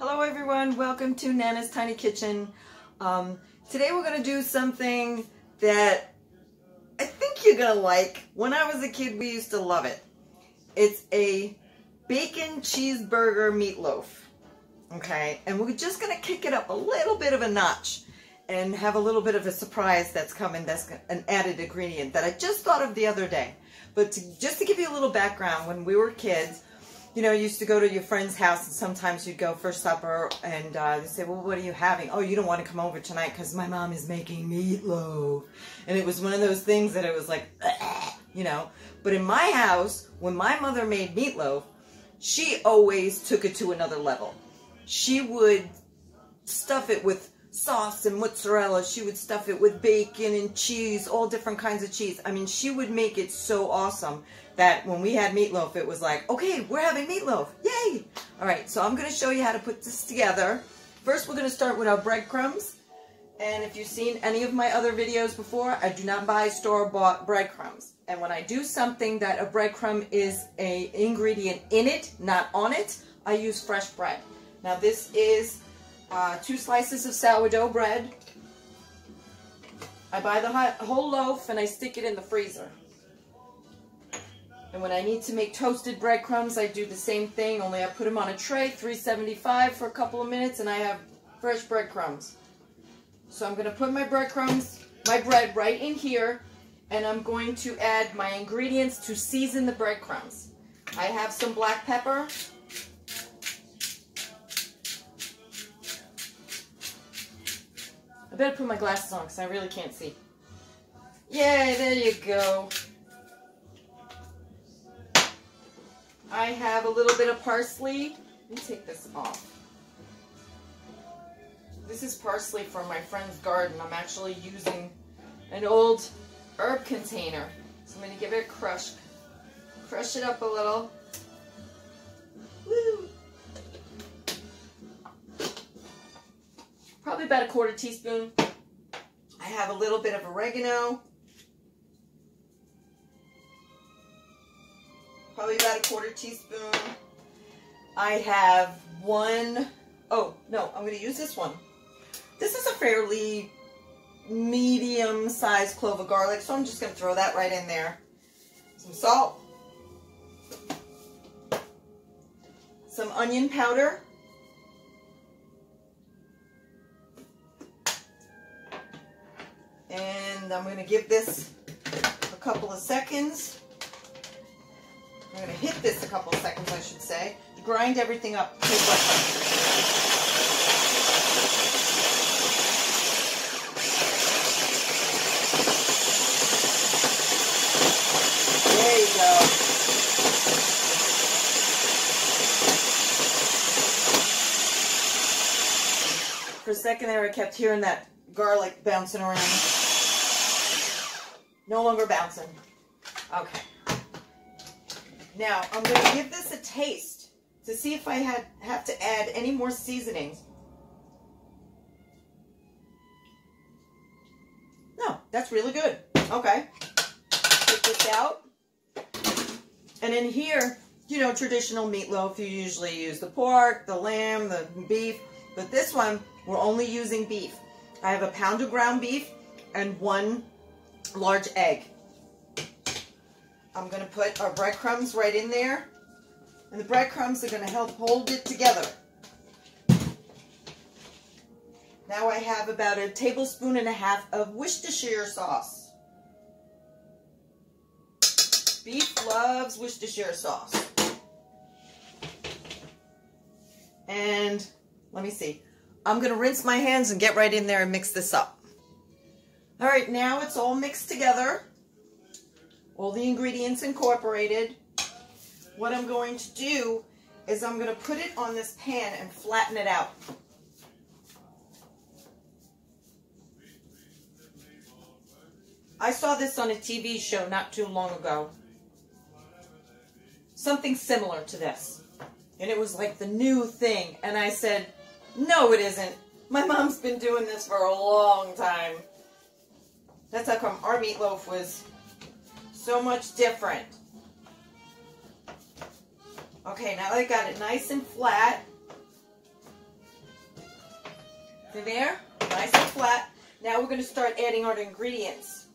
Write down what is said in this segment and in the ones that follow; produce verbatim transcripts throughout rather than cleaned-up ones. Hello everyone, welcome to Nana's Tiny Kitchen. Um, today we're going to do something that I think you're going to like. When I was a kid we used to love it. It's a bacon cheeseburger meatloaf. Okay, and we're just going to kick it up a little bit of a notch and have a little bit of a surprise that's coming, that's an added ingredient that I just thought of the other day. But to, just to give you a little background, when we were kids, you know, you used to go to your friend's house and sometimes you'd go for supper and uh, they say, well, what are you having? Oh, you don't want to come over tonight because my mom is making meatloaf. And it was one of those things that it was like, you know. But in my house, when my mother made meatloaf, she always took it to another level. She would stuff it with sauce and mozzarella. She would stuff it with bacon and cheese, all different kinds of cheese. I mean, she would make it so awesome that when we had meatloaf, it was like, okay, we're having meatloaf. Yay! All right, so I'm going to show you how to put this together. First, we're going to start with our breadcrumbs. And if you've seen any of my other videos before, I do not buy store-bought breadcrumbs. And when I do something that a breadcrumb is an ingredient in it, not on it, I use fresh bread. Now, this is Uh, two slices of sourdough bread. I buy the whole loaf and I stick it in the freezer. And when I need to make toasted breadcrumbs, I do the same thing, only I put them on a tray, three seventy-five for a couple of minutes, and I have fresh breadcrumbs. So I'm going to put my breadcrumbs, my bread right in here, and I'm going to add my ingredients to season the breadcrumbs. I have some black pepper. I better put my glasses on because I really can't see. Yay, there you go. I have a little bit of parsley. Let me take this off. This is parsley from my friend's garden. I'm actually using an old herb container. So I'm going to give it a crush. Crush it up a little. Woo! Probably about a quarter teaspoon. I have a little bit of oregano. Probably about a quarter teaspoon. I have one, oh, no, I'm going to use this one. This is a fairly medium-sized clove of garlic, so I'm just going to throw that right in there. Some salt. Some onion powder. And I'm going to give this a couple of seconds. I'm going to hit this a couple of seconds, I should say. You grind everything up. There you go. For a second there, I kept hearing that garlic bouncing around. No longer bouncing. Okay. Now, I'm going to give this a taste to see if I had, have to add any more seasonings. No, that's really good. Okay. Take this out. And in here, you know, traditional meatloaf, you usually use the pork, the lamb, the beef. But this one, we're only using beef. I have a pound of ground beef and one large egg. I'm going to put our breadcrumbs right in there, and the breadcrumbs are going to help hold it together. Now I have about a tablespoon and a half of Worcestershire sauce. Beef loves Worcestershire sauce. And let me see. I'm going to rinse my hands and get right in there and mix this up. All right, now it's all mixed together, all the ingredients incorporated. What I'm going to do is I'm going to put it on this pan and flatten it out. I saw this on a T V show not too long ago, something similar to this, and it was like the new thing, and I said, no it isn't, my mom's been doing this for a long time. That's how come our meatloaf was so much different. Okay, now that I got it nice and flat, They're there, nice and flat. Now we're going to start adding our ingredients.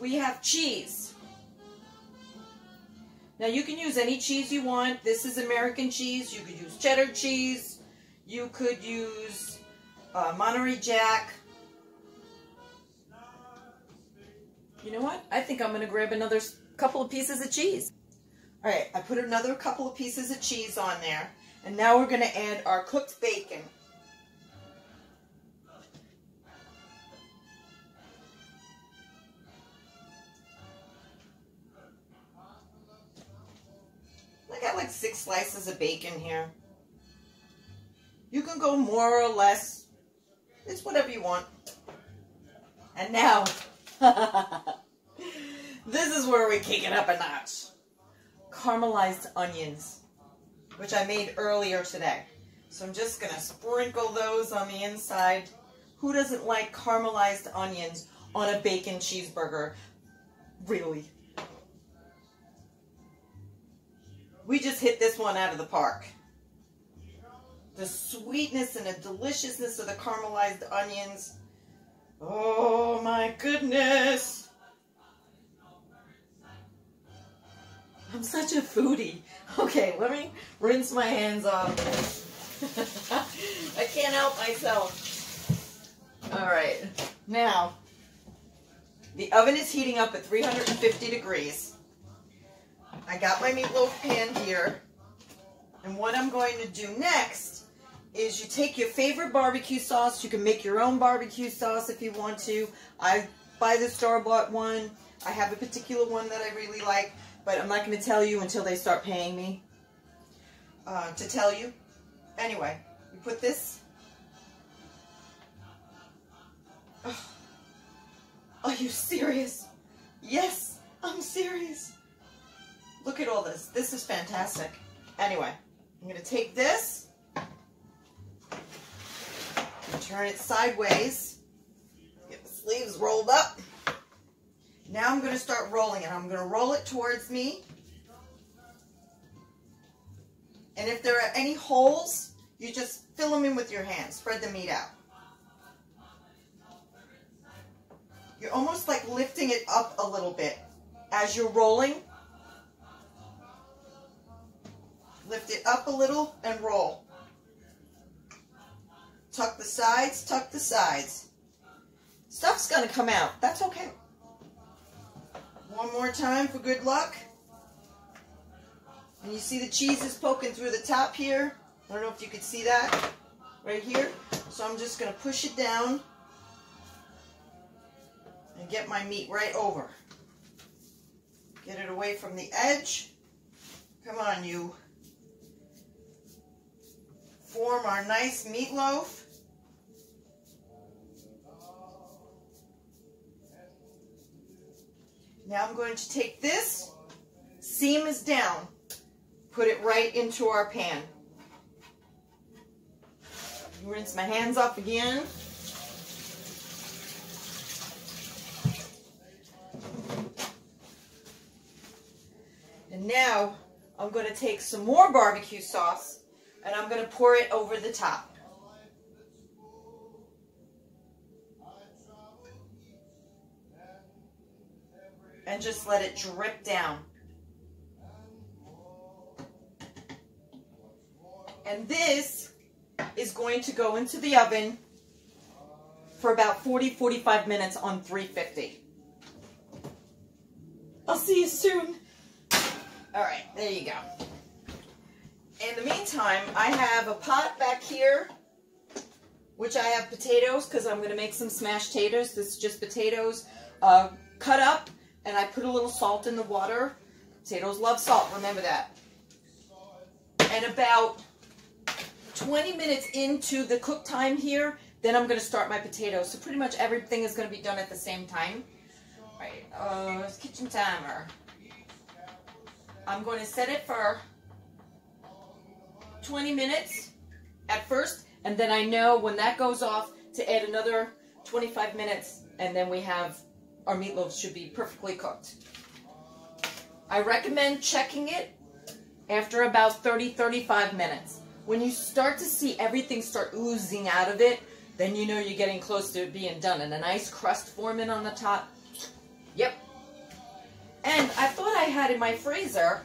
We have cheese. Now you can use any cheese you want. This is American cheese. You could use cheddar cheese. You could use uh, Monterey Jack. You know what? I think I'm going to grab another couple of pieces of cheese. All right, I put another couple of pieces of cheese on there. And now we're going to add our cooked bacon. I got like six slices of bacon here. You can go more or less. It's whatever you want. And now, this is where we kick it up a notch. Caramelized onions, which I made earlier today. So I'm just going to sprinkle those on the inside. Who doesn't like caramelized onions on a bacon cheeseburger? Really? We just hit this one out of the park. The sweetness and the deliciousness of the caramelized onions. Oh my goodness. I'm such a foodie. Okay, let me rinse my hands off. I can't help myself. All right. Now, the oven is heating up at three hundred fifty degrees. I got my meatloaf pan here, and what I'm going to do next is you take your favorite barbecue sauce. You can make your own barbecue sauce if you want to. I buy the store-bought one. I have a particular one that I really like, but I'm not going to tell you until they start paying me uh, to tell you. Anyway, you put this. Oh. Are you serious? Yes, I'm serious. Look at all this. This is fantastic. Anyway, I'm going to take this and turn it sideways. Get the sleeves rolled up. Now I'm going to start rolling it. I'm going to roll it towards me. And if there are any holes, you just fill them in with your hands. Spread the meat out. You're almost like lifting it up a little bit as you're rolling. Lift it up a little and roll. Tuck the sides, tuck the sides. Stuff's going to come out. That's okay. One more time for good luck. And you see the cheese is poking through the top here. I don't know if you could see that right here. So I'm just going to push it down and get my meat right over. Get it away from the edge. Come on, you. Form our nice meatloaf. Now I'm going to take this, seam is down, put it right into our pan. Rinse my hands off again. And now I'm going to take some more barbecue sauce, and I'm going to pour it over the top. And just let it drip down. And this is going to go into the oven for about forty, forty-five minutes on three fifty. I'll see you soon. All right, there you go. In the meantime, I have a pot back here, which I have potatoes, because I'm going to make some smashed taters. This is just potatoes uh, cut up, and I put a little salt in the water. Potatoes love salt, remember that. And about twenty minutes into the cook time here, then I'm going to start my potatoes. So pretty much everything is going to be done at the same time. All right, uh, it's kitchen timer. I'm going to set it for twenty minutes at first, and then I know when that goes off to add another twenty-five minutes, and then we have our meatloaf should be perfectly cooked. I recommend checking it after about thirty, thirty-five minutes. when you start to see everything start oozing out of it, then you know you're getting close to it being done. And a nice crust forming on the top. Yep. And I thought I had in my freezer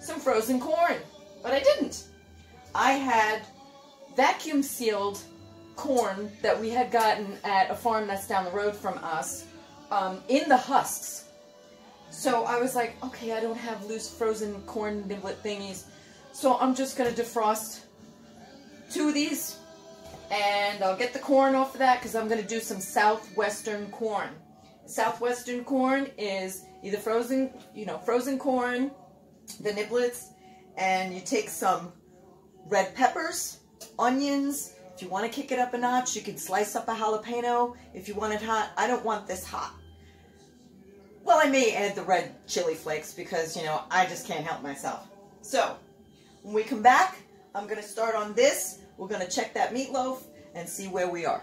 some frozen corn, but I didn't. I had vacuum sealed corn that we had gotten at a farm that's down the road from us, um, in the husks. So I was like, okay, I don't have loose frozen corn niblet thingies, so I'm just going to defrost two of these, and I'll get the corn off of that because I'm going to do some southwestern corn. Southwestern corn is either frozen, you know, frozen corn, the niblets, and you take some red peppers, onions. If you want to kick it up a notch, you can slice up a jalapeno if you want it hot. I don't want this hot. Well, I may add the red chili flakes because, you know, I just can't help myself. So, when we come back, I'm going to start on this. We're going to check that meatloaf and see where we are.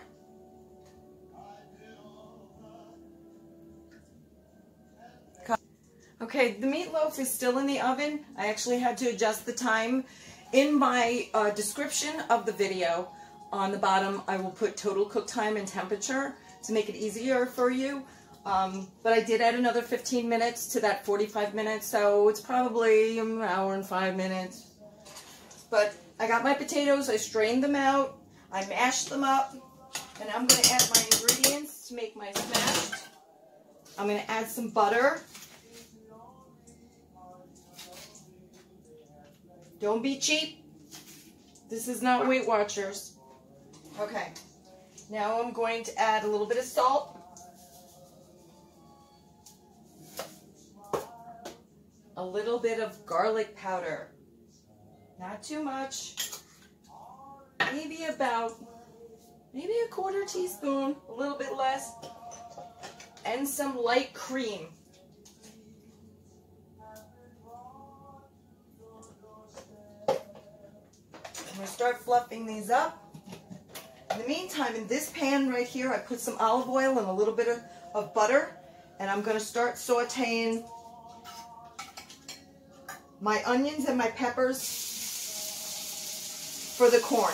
Okay, the meatloaf is still in the oven. I actually had to adjust the time. In my uh, description of the video, on the bottom, I will put total cook time and temperature to make it easier for you. Um, but I did add another fifteen minutes to that forty-five minutes, so it's probably an hour and five minutes. But I got my potatoes, I strained them out, I mashed them up, and I'm going to add my ingredients to make my smashed. I'm going to add some butter. Don't be cheap. This is not Weight Watchers. Okay. Now I'm going to add a little bit of salt. A little bit of garlic powder. Not too much. Maybe about, maybe a quarter teaspoon, a little bit less. And some light cream. I'm going to start fluffing these up. In the meantime, in this pan right here, I put some olive oil and a little bit of, of butter, and I'm going to start sauteing my onions and my peppers for the corn.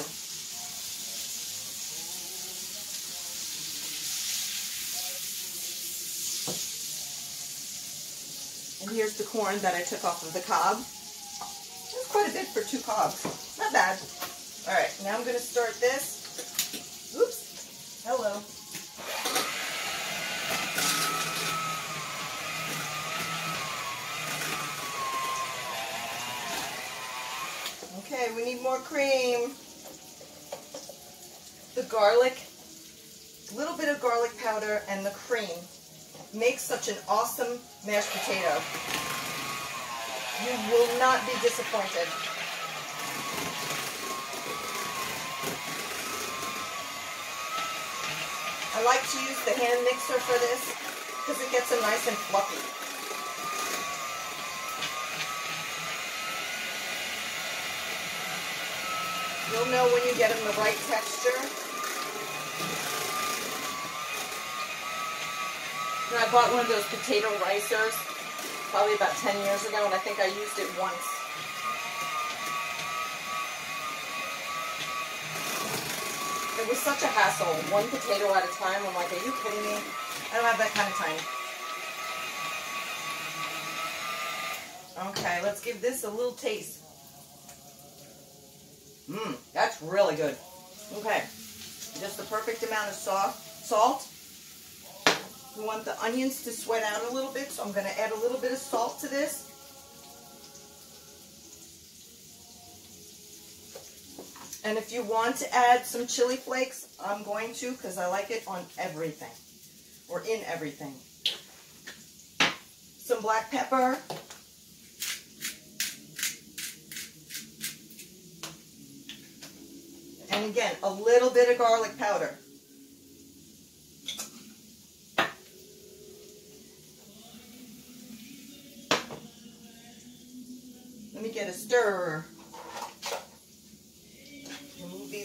And here's the corn that I took off of the cob. That's quite a bit for two cobs. Not bad. All right, now I'm going to start this. Oops. Hello. Okay, we need more cream. The garlic, a little bit of garlic powder, and the cream make such an awesome mashed potato. You will not be disappointed. I like to use the hand mixer for this because it gets them nice and fluffy. You'll know when you get them the right texture. And I bought one of those potato ricers probably about ten years ago, and I think I used it once. It was such a hassle, one potato at a time. I'm like, are you kidding me? I don't have that kind of time. Okay, let's give this a little taste. Mmm, that's really good. Okay, just the perfect amount of salt. We want the onions to sweat out a little bit, so I'm going to add a little bit of salt to this. And if you want to add some chili flakes, I'm going to, because I like it on everything, or in everything. Some black pepper. And again, a little bit of garlic powder. Let me get a stirrer.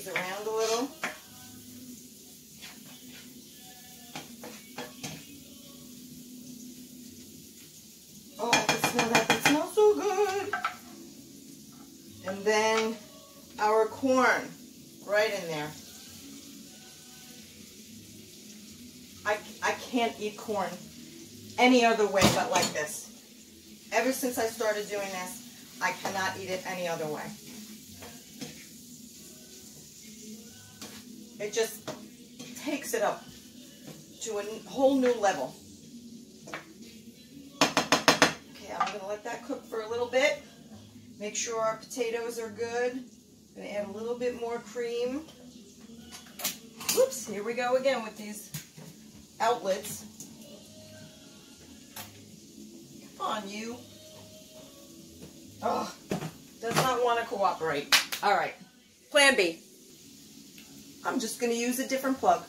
Around a little. Oh, I can smell that. It smells so good. And then our corn right in there. I, I can't eat corn any other way but like this. Ever since I started doing this, I cannot eat it any other way. It just takes it up to a whole new level. Okay, I'm going to let that cook for a little bit. Make sure our potatoes are good. I'm going to add a little bit more cream. Whoops, here we go again with these outlets. Come on, you. Oh, does not want to cooperate. All right, plan B. I'm just going to use a different plug.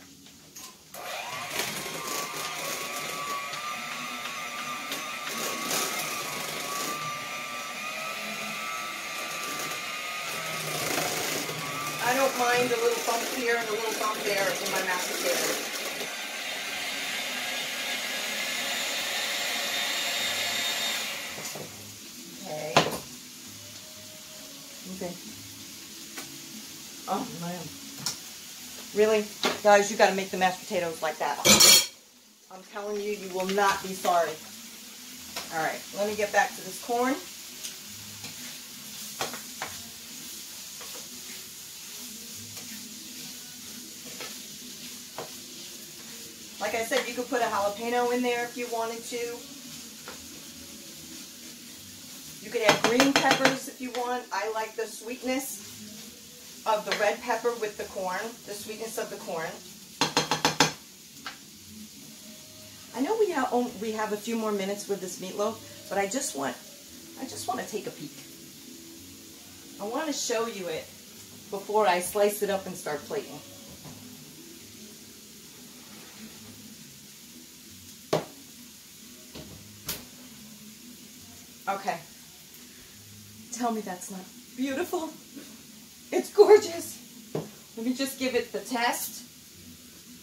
I don't mind a little bump here and a little bump there in my mashed potatoes. Okay. Okay. Oh, man. Really? Guys, you got to make the mashed potatoes like that. I'm telling you, you will not be sorry. All right, let me get back to this corn. Like I said, you could put a jalapeno in there if you wanted to. You could add green peppers if you want. I like the sweetness of the red pepper with the corn, the sweetness of the corn. I know we have oh, we have a few more minutes with this meatloaf, but I just want I just want to take a peek. I want to show you it before I slice it up and start plating. Okay. Tell me that's not beautiful. It's gorgeous. Let me just give it the test.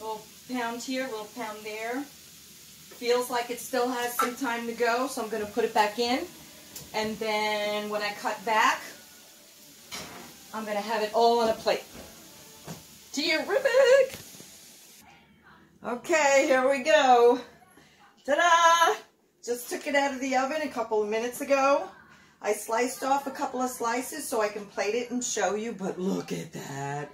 Little pound here, little pound there. Feels like it still has some time to go, so I'm going to put it back in. And then when I cut back, I'm going to have it all on a plate. Terrific! Okay, here we go. Ta-da! Just took it out of the oven a couple of minutes ago. I sliced off a couple of slices so I can plate it and show you, but look at that.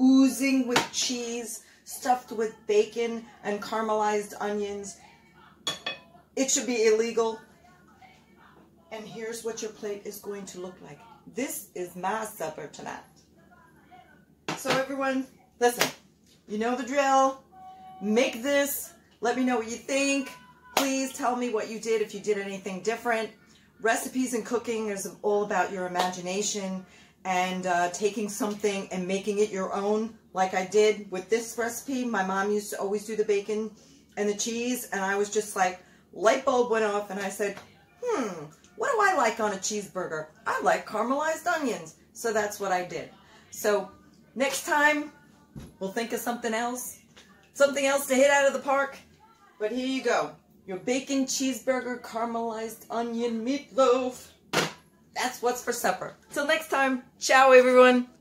Oozing with cheese, stuffed with bacon and caramelized onions. It should be illegal. And here's what your plate is going to look like. This is my supper tonight. So everyone, listen, you know the drill. Make this. Let me know what you think. Please tell me what you did, if you did anything different. Recipes and cooking is all about your imagination and uh, taking something and making it your own, like I did with this recipe. My mom used to always do the bacon and the cheese, and I was just like, light bulb went off, and I said, hmm, what do I like on a cheeseburger? I like caramelized onions. So that's what I did. So next time, we'll think of something else, something else to hit out of the park. But here you go. Your bacon cheeseburger caramelized onion meatloaf. That's what's for supper. Till next time, ciao everyone.